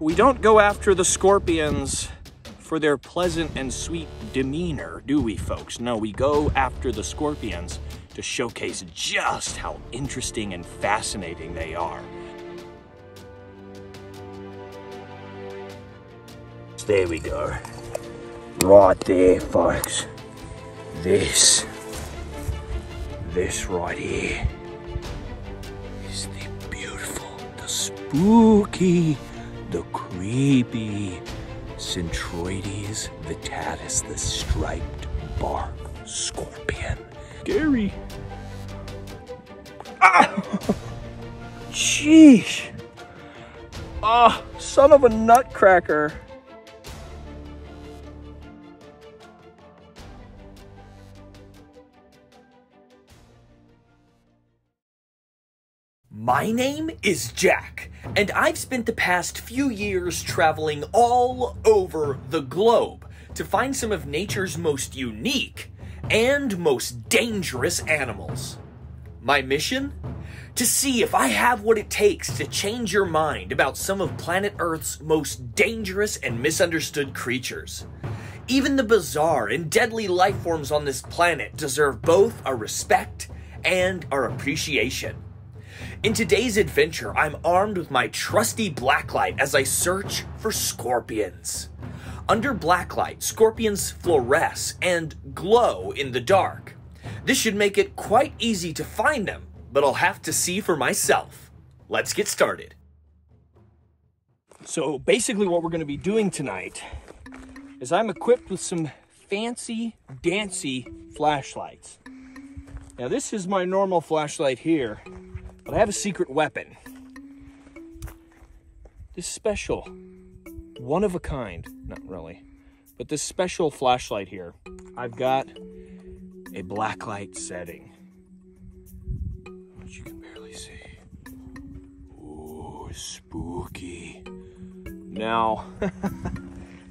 We don't go after the scorpions for their pleasant and sweet demeanor, do we, folks? No, we go after the scorpions to showcase just how interesting and fascinating they are. There we go. Right there, folks. This right here is the beautiful, the spooky, the creepy Centruroides vittatus, the striped bark scorpion. Scary. Ah! Sheesh. Ah, oh, son of a nutcracker. My name is Jack, and I've spent the past few years traveling all over the globe to find some of nature's most unique and most dangerous animals. My mission? To see if I have what it takes to change your mind about some of planet Earth's most dangerous and misunderstood creatures. Even the bizarre and deadly life forms on this planet deserve both our respect and our appreciation. In today's adventure, I'm armed with my trusty blacklight as I search for scorpions. Under blacklight, scorpions fluoresce and glow in the dark. This should make it quite easy to find them, but I'll have to see for myself. Let's get started. So basically what we're going to be doing tonight is I'm equipped with some fancy, dancy flashlights. Now this is my normal flashlight here. But I have a secret weapon. This special, one of a kind, not really, but this special flashlight here, I've got a blacklight setting, which you can barely see. Ooh, spooky. Now,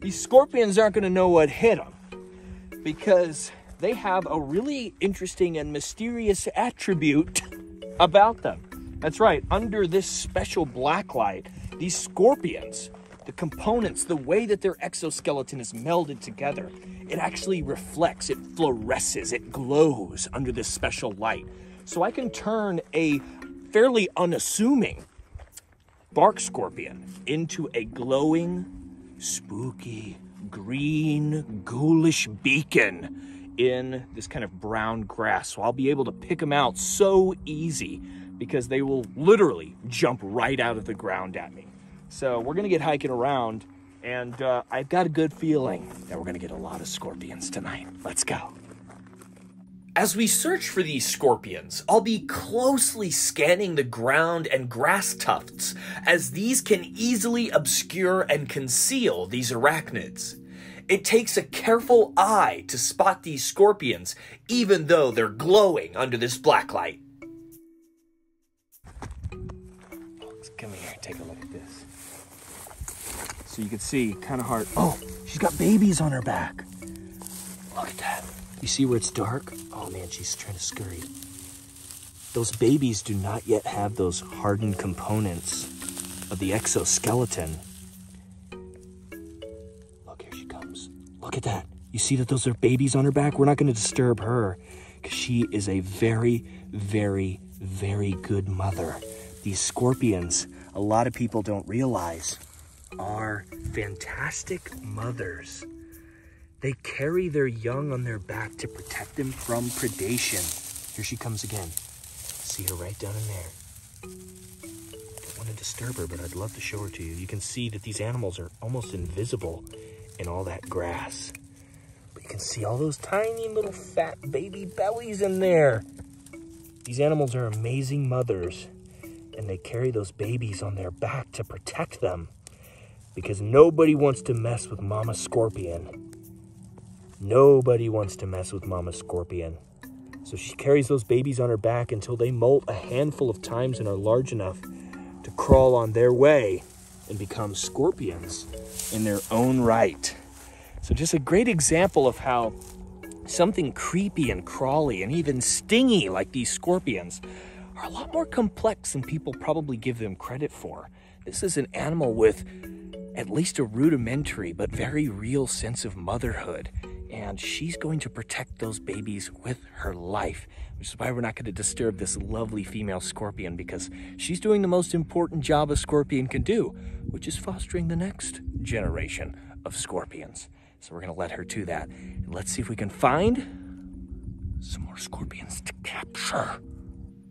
these scorpions aren't gonna know what hit them because they have a really interesting and mysterious attribute about them. That's right, under this special black light, these scorpions, the components, the way that their exoskeleton is melded together, it actually reflects, it fluoresces, it glows under this special light. So I can turn a fairly unassuming bark scorpion into a glowing, spooky, green, ghoulish beacon in this kind of brown grass. So I'll be able to pick them out so easy because they will literally jump right out of the ground at me. So we're gonna get hiking around, and I've got a good feeling that we're gonna get a lot of scorpions tonight. Let's go. As we search for these scorpions, I'll be closely scanning the ground and grass tufts, as these can easily obscure and conceal these arachnids. It takes a careful eye to spot these scorpions, even though they're glowing under this black light. Come here, take a look at this. So you can see, kind of hard. Oh, she's got babies on her back. Look at that. You see where it's dark? Oh man, she's trying to scurry. Those babies do not yet have those hardened components of the exoskeleton. Look at that. You see that those are babies on her back? We're not going to disturb her because she is a very, very, very good mother. These scorpions, a lot of people don't realize, are fantastic mothers. They carry their young on their back to protect them from predation. Here she comes again. See her right down in there. Don't want to disturb her, but I'd love to show her to you. You can see that these animals are almost invisible in all that grass. But you can see all those tiny little fat baby bellies in there. These animals are amazing mothers, and they carry those babies on their back to protect them because nobody wants to mess with Mama Scorpion. Nobody wants to mess with Mama Scorpion. So she carries those babies on her back until they molt a handful of times and are large enough to crawl on their way and become scorpions in their own right. So just a great example of how something creepy and crawly and even stingy like these scorpions are a lot more complex than people probably give them credit for. This is an animal with at least a rudimentary but very real sense of motherhood. And she's going to protect those babies with her life, which is why we're not going to disturb this lovely female scorpion, because she's doing the most important job a scorpion can do, which is fostering the next generation of scorpions. So we're going to let her do that. And let's see if we can find some more scorpions to capture.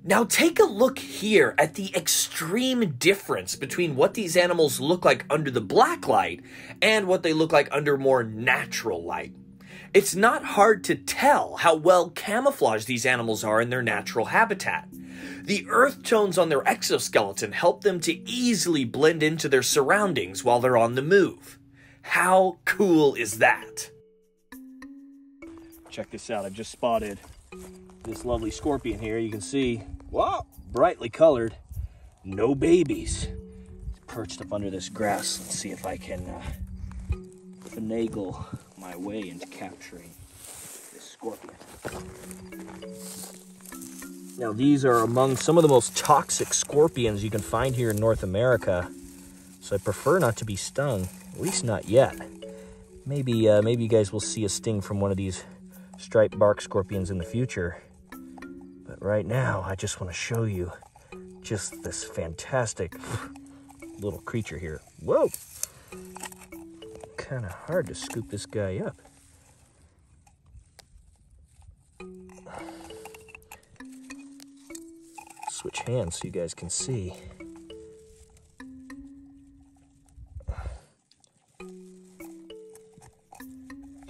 Now take a look here at the extreme difference between what these animals look like under the black light and what they look like under more natural light. It's not hard to tell how well camouflaged these animals are in their natural habitat. The earth tones on their exoskeleton help them to easily blend into their surroundings while they're on the move. How cool is that? Check this out. I've just spotted this lovely scorpion here. You can see, wow, brightly colored, no babies. It's perched up under this grass. Let's see if I can finagle my way into capturing this scorpion. Now these are among some of the most toxic scorpions you can find here in North America, so I prefer not to be stung, at least not yet. Maybe you guys will see a sting from one of these striped bark scorpions in the future, but right now I just want to show you just this fantastic little creature here. Whoa! Kind of hard to scoop this guy up. Switch hands so you guys can see.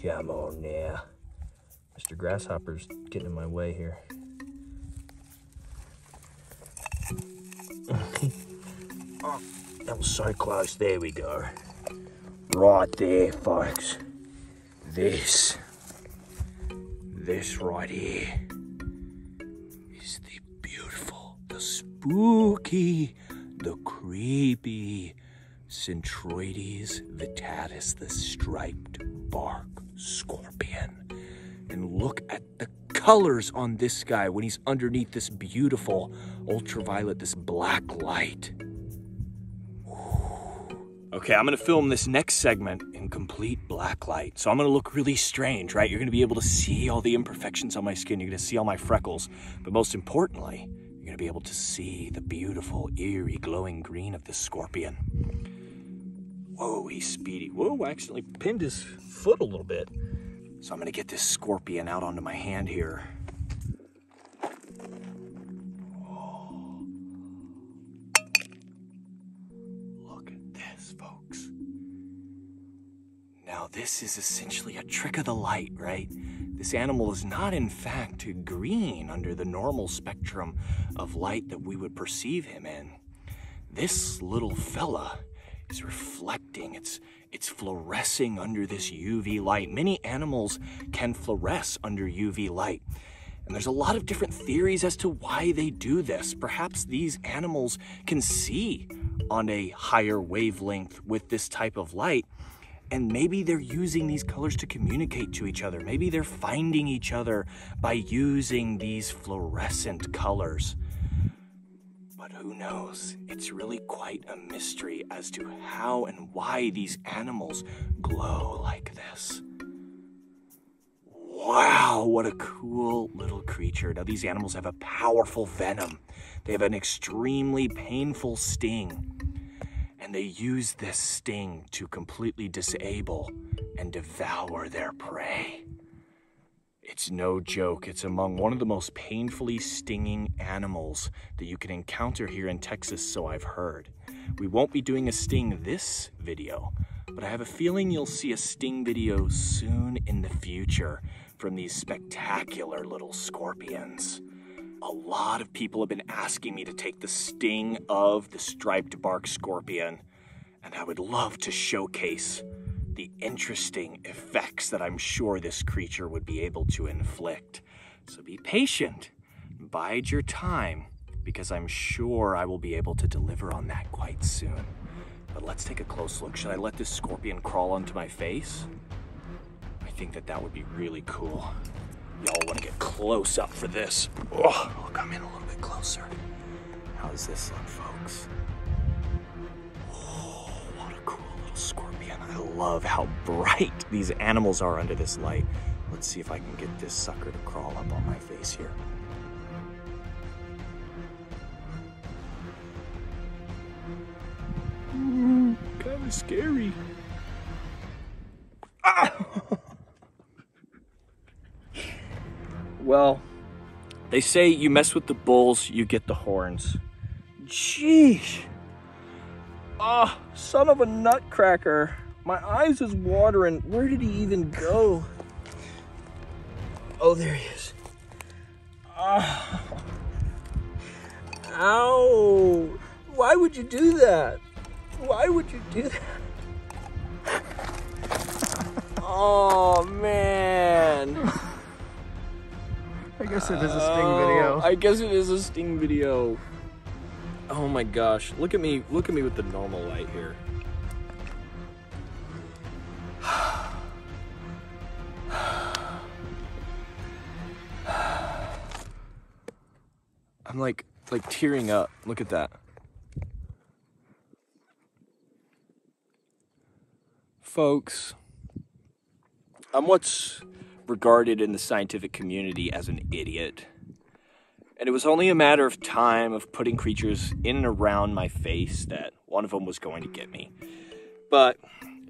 Come on now. Mr. Grasshopper's getting in my way here. Oh, that was so close. There we go. Right there, folks. This right here is the beautiful, the spooky, the creepy Centruroides vittatus, the striped bark scorpion. And look at the colors on this guy when he's underneath this beautiful ultraviolet, this black light. Okay, I'm gonna film this next segment in complete black light. So I'm gonna look really strange, right? You're gonna be able to see all the imperfections on my skin. You're gonna see all my freckles. But most importantly, you're gonna be able to see the beautiful, eerie, glowing green of this scorpion. Whoa, he's speedy. Whoa, I accidentally pinned his foot a little bit. So I'm gonna get this scorpion out onto my hand here. This is essentially a trick of the light, right? This animal is not, in fact, green under the normal spectrum of light that we would perceive him in. This little fella is reflecting. It's fluorescing under this UV light. Many animals can fluoresce under UV light. And there's a lot of different theories as to why they do this. Perhaps these animals can see on a higher wavelength with this type of light. And maybe they're using these colors to communicate to each other. Maybe they're finding each other by using these fluorescent colors. But who knows? It's really quite a mystery as to how and why these animals glow like this. Wow, what a cool little creature. Now, these animals have a powerful venom. They have an extremely painful sting. And they use this sting to completely disable and devour their prey. It's no joke. It's among one of the most painfully stinging animals that you can encounter here in Texas, so I've heard. We won't be doing a sting this video, but I have a feeling you'll see a sting video soon in the future from these spectacular little scorpions. A lot of people have been asking me to take the sting of the striped bark scorpion, and I would love to showcase the interesting effects that I'm sure this creature would be able to inflict. So be patient, bide your time, because I'm sure I will be able to deliver on that quite soon. But let's take a close look. Should I let this scorpion crawl onto my face? I think that would be really cool. Y'all want to get close up for this. Oh, I'll come in a little bit closer. How does this look, folks? Oh, what a cool little I love how bright these animals are under this light. Let's see if I can get this sucker to crawl up on my face here. Ooh, kind of scary. Ah! Well, they say you mess with the bulls, you get the horns. Jeez. Ah, oh, son of a nutcracker. My eyes is watering. Where did he even go? Oh, there he is. Oh. Ow. Why would you do that? Why would you do that? Oh, man. I guess it is a sting video. I guess it is a sting video. Oh my gosh, look at me with the normal light here. I'm like tearing up, look at that. Folks, I'm what's regarded in the scientific community as an idiot. And it was only a matter of time of putting creatures in and around my face that one of them was going to get me. But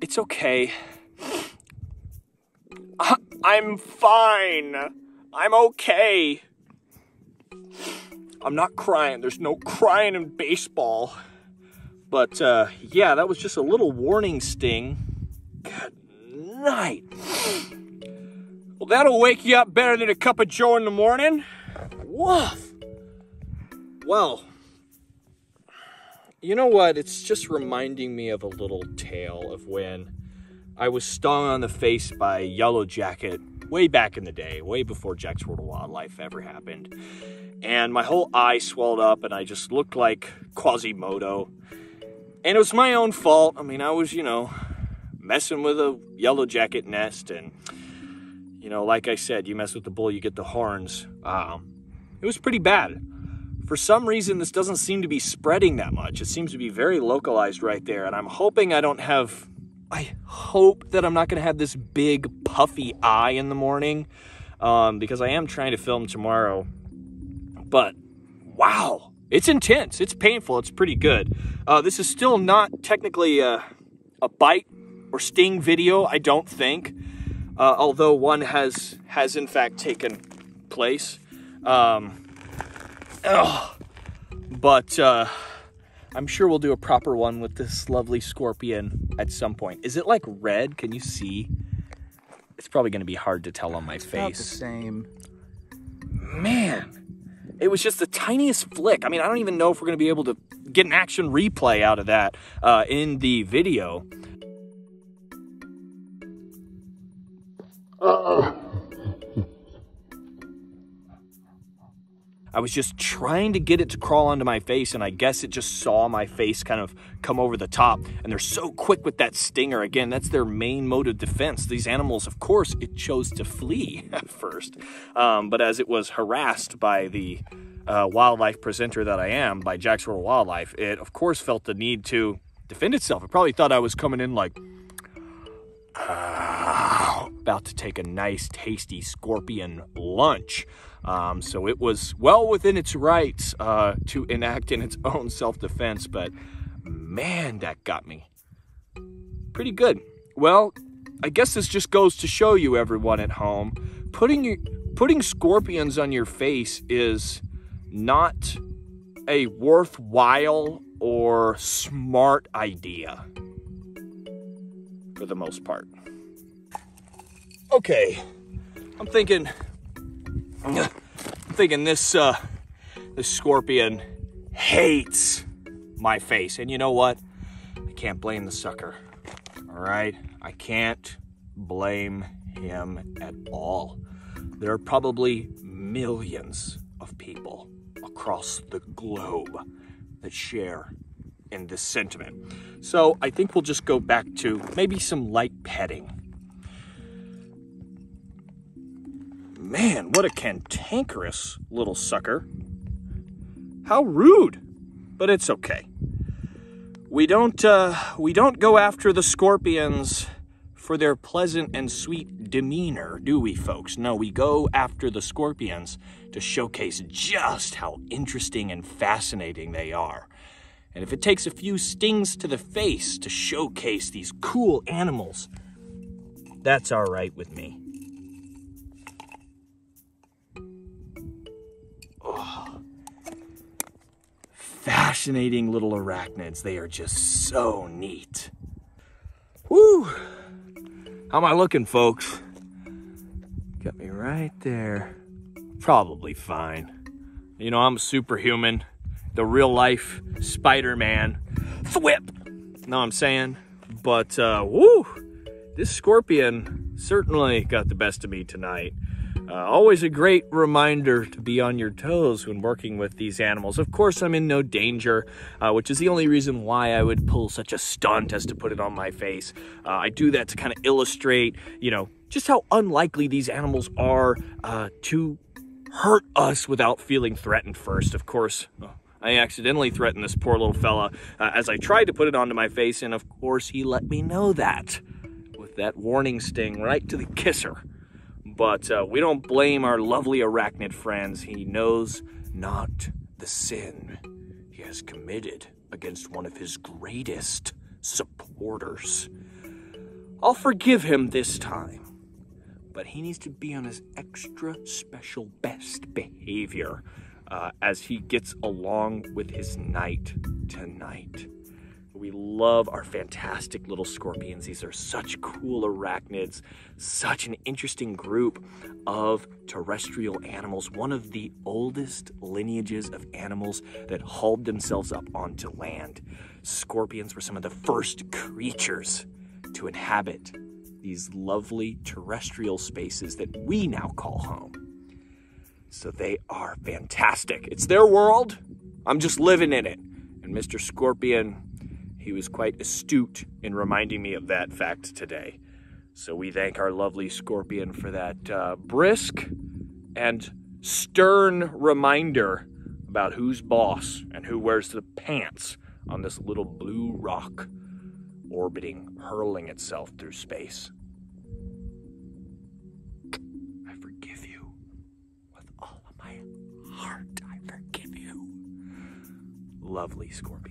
it's okay. I'm fine. I'm okay. I'm not crying. There's no crying in baseball. But yeah, that was just a little warning sting. Good night. Well, that'll wake you up better than a cup of joe in the morning. Woof. Well, you know what? It's just reminding me of a little tale of when I was stung on the face by a yellow jacket way back in the day, way before Jack's World of Wildlife ever happened. And my whole eye swelled up and I just looked like Quasimodo. And it was my own fault. I mean, I was, you know, messing with a yellow jacket nest and, you know, like I said, you mess with the bull, you get the horns. It was pretty bad. For some reason, this doesn't seem to be spreading that much. It seems to be very localized right there. And I'm hoping I hope that I'm not going to have this big puffy eye in the morning because I am trying to film tomorrow. But wow, it's intense. It's painful. It's pretty good. This is still not technically a bite or sting video, I don't think. Although one has in fact taken place. But I'm sure we'll do a proper one with this lovely scorpion at some point. Is it like red? Can you see? It's probably going to be hard to tell on my face. About the same. Man, it was just the tiniest flick. I mean, I don't even know if we're going to be able to get an action replay out of that in the video. Uh-oh. I was just trying to get it to crawl onto my face, and I guess it just saw my face kind of come over the top. And they're so quick with that stinger. Again, that's their main mode of defense. These animals, of course, it chose to flee at first. But as it was harassed by the wildlife presenter that I am, by Jack's World of Wildlife, it, of course, felt the need to defend itself. It probably thought I was coming in like... about to take a nice, tasty scorpion lunch. So it was well within its rights to enact in its own self-defense, but man, that got me pretty good. Well, I guess this just goes to show you, everyone at home, putting scorpions on your face is not a worthwhile or smart idea for the most part. Okay, I'm thinking this scorpion hates my face. And you know what? I can't blame the sucker, all right? I can't blame him at all. There are probably millions of people across the globe that share in this sentiment. So I think we'll just go back to maybe some light petting. Man, what a cantankerous little sucker. How rude, but it's okay. We don't go after the scorpions for their pleasant and sweet demeanor, do we, folks? No, we go after the scorpions to showcase just how interesting and fascinating they are. And if it takes a few stings to the face to showcase these cool animals, that's all right with me. Oh, fascinating little arachnids. They are just so neat. Woo! How am I looking, folks? Got me right there. Probably fine. You know, I'm a superhuman. The real life Spider-Man. Thwip! Know what I'm saying? But, woo! This scorpion certainly got the best of me tonight. Always a great reminder to be on your toes when working with these animals. Of course, I'm in no danger, which is the only reason why I would pull such a stunt as to put it on my face. I do that to kind of illustrate, you know, just how unlikely these animals are to hurt us without feeling threatened first, of course. I accidentally threatened this poor little fella as I tried to put it onto my face, and of course, he let me know that. That warning sting right to the kisser. But we don't blame our lovely arachnid friends. He knows not the sin he has committed against one of his greatest supporters. I'll forgive him this time, but he needs to be on his extra special best behavior as he gets along with his night tonight. We love our fantastic little scorpions. These are such cool arachnids, such an interesting group of terrestrial animals, one of the oldest lineages of animals that hauled themselves up onto land. Scorpions were some of the first creatures to inhabit these lovely terrestrial spaces that we now call home. So they are fantastic. It's their world. I'm just living in it. And Mr. Scorpion, he was quite astute in reminding me of that fact today. So we thank our lovely scorpion for that brisk and stern reminder about who's boss and who wears the pants on this little blue rock orbiting, hurling itself through space. I forgive you with all of my heart. I forgive you. Lovely scorpion.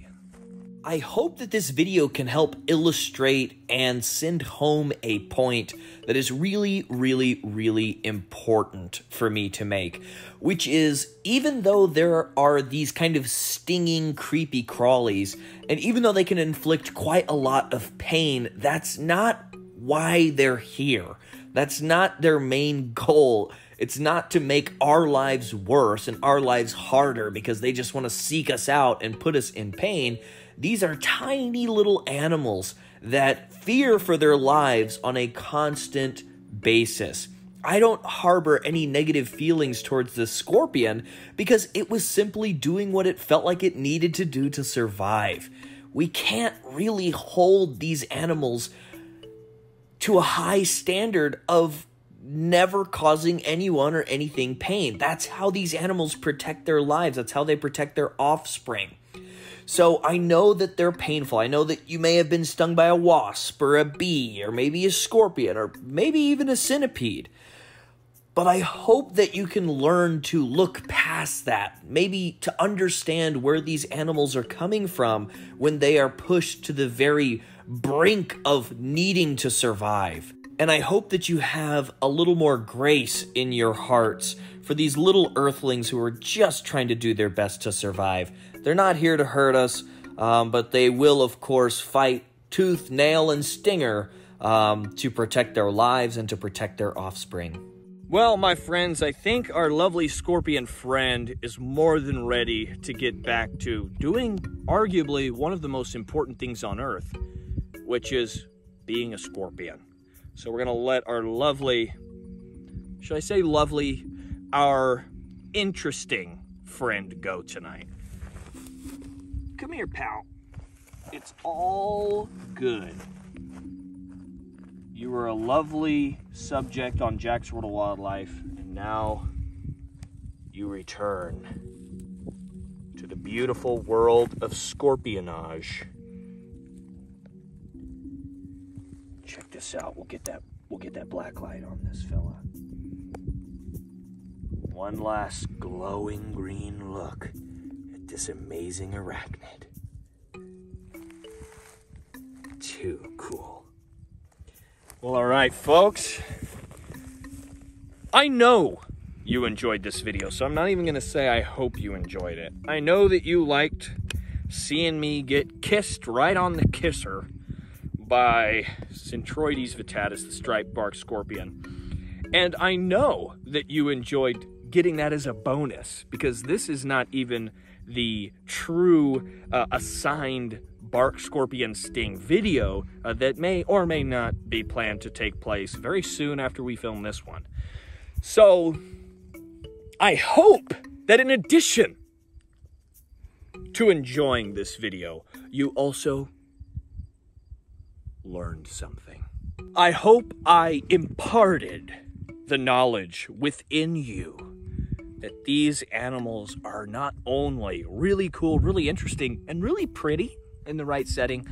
I hope that this video can help illustrate and send home a point that is really, really, really important for me to make, which is even though there are these kind of stinging, creepy crawlies, and even though they can inflict quite a lot of pain, that's not why they're here. That's not their main goal. It's not to make our lives worse and our lives harder because they just want to seek us out and put us in pain. These are tiny little animals that fear for their lives on a constant basis. I don't harbor any negative feelings towards the scorpion because it was simply doing what it felt like it needed to do to survive. We can't really hold these animals to a high standard of never causing anyone or anything pain. That's how these animals protect their lives. That's how they protect their offspring. So I know that they're painful. I know that you may have been stung by a wasp or a bee or maybe a scorpion or maybe even a centipede. But I hope that you can learn to look past that, maybe to understand where these animals are coming from when they are pushed to the very brink of needing to survive. And I hope that you have a little more grace in your hearts for these little earthlings who are just trying to do their best to survive. They're not here to hurt us, but they will, of course, fight tooth, nail, and stinger to protect their lives and to protect their offspring. Well, my friends, I think our lovely scorpion friend is more than ready to get back to doing arguably one of the most important things on Earth, which is being a scorpion. So we're going to let our lovely, should I say lovely, our interesting friend go tonight. Come here, pal. It's all good. You were a lovely subject on Jack's World of Wildlife, and now you return to the beautiful world of scorpionage this out. We'll get that black light on this fella. One last glowing green look at this amazing arachnid. Too cool. Well, all right, folks. I know you enjoyed this video, so I'm not even gonna say I hope you enjoyed it. I know that you liked seeing me get kissed right on the kisser by Centruroides vittatus, the striped-barked scorpion. And I know that you enjoyed getting that as a bonus, because this is not even the true assigned bark scorpion sting video that may or may not be planned to take place very soon after we film this one. So I hope that in addition to enjoying this video, you also learned something. I hope I imparted the knowledge within you that these animals are not only really cool, really interesting, and really pretty in the right setting,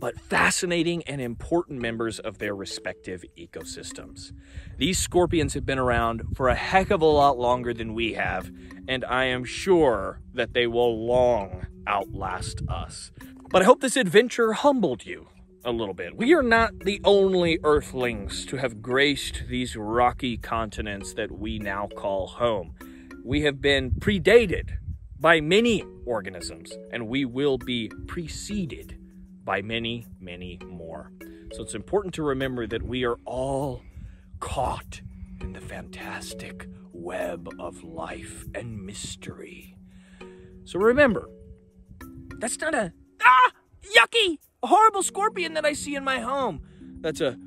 but fascinating and important members of their respective ecosystems. These scorpions have been around for a heck of a lot longer than we have, and I am sure that they will long outlast us. But I hope this adventure humbled you a little bit. We are not the only earthlings to have graced these rocky continents that we now call home. We have been predated by many organisms, and we will be preceded by many, many more. So it's important to remember that we are all caught in the fantastic web of life and mystery. So remember, that's not a, yucky, a horrible scorpion that I see in my home. That's a,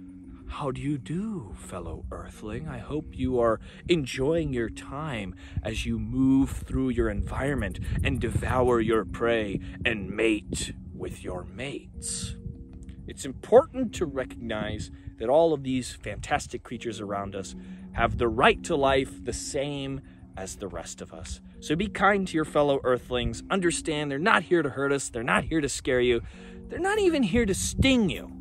how do you do, fellow earthling? I hope you are enjoying your time as you move through your environment and devour your prey and mate with your mates. It's important to recognize that all of these fantastic creatures around us have the right to life the same as the rest of us. So be kind to your fellow earthlings. Understand they're not here to hurt us. They're not here to scare you. They're not even here to sting you.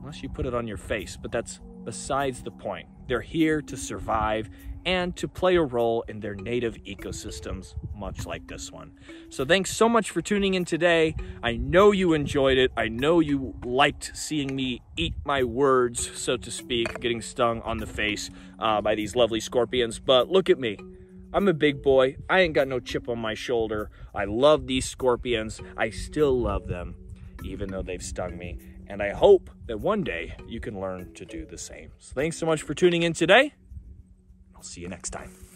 Unless you put it on your face, but that's besides the point. They're here to survive and to play a role in their native ecosystems, much like this one. So thanks so much for tuning in today. I know you enjoyed it. I know you liked seeing me eat my words, so to speak, getting stung on the face by these lovely scorpions. But look at me. I'm a big boy. I ain't got no chip on my shoulder. I love these scorpions. I still love them, even though they've stung me. And I hope that one day you can learn to do the same. So thanks so much for tuning in today. I'll see you next time.